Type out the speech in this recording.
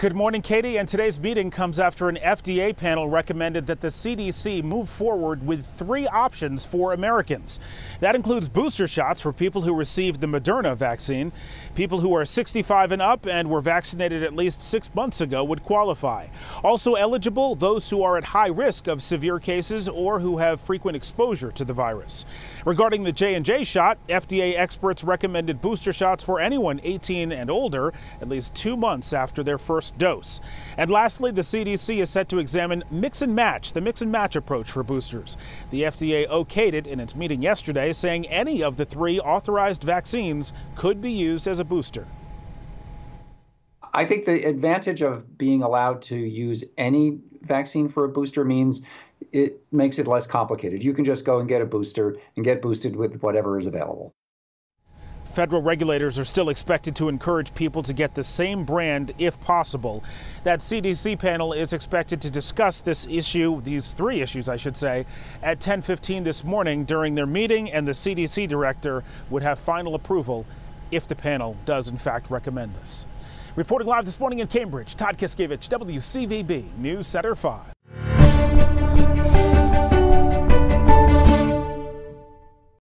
Good morning, Katie. And today's meeting comes after an FDA panel recommended that the CDC move forward with three options for Americans. That includes booster shots for people who received the Moderna vaccine. People who are 65 and up and were vaccinated at least 6 months ago would qualify. Also eligible, those who are at high risk of severe cases or who have frequent exposure to the virus. Regarding the J&J shot, FDA experts recommended booster shots for anyone 18 and older at least 2 months after their first dose. And lastly, the CDC is set to examine the mix and match approach for boosters. The FDA okayed it in its meeting yesterday, saying any of the three authorized vaccines could be used as a booster. I think the advantage of being allowed to use any vaccine for a booster means it makes it less complicated. You can just go and get a booster and get boosted with whatever is available. Federal regulators are still expected to encourage people to get the same brand if possible. That CDC panel is expected to discuss this issue, these three issues, I should say, at 10:15 this morning during their meeting, and the CDC director would have final approval if the panel does, in fact, recommend this. Reporting live this morning in Cambridge, Todd Kiskevich, WCVB News Center 5.